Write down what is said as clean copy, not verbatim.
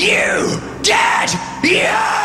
You did! Yeah!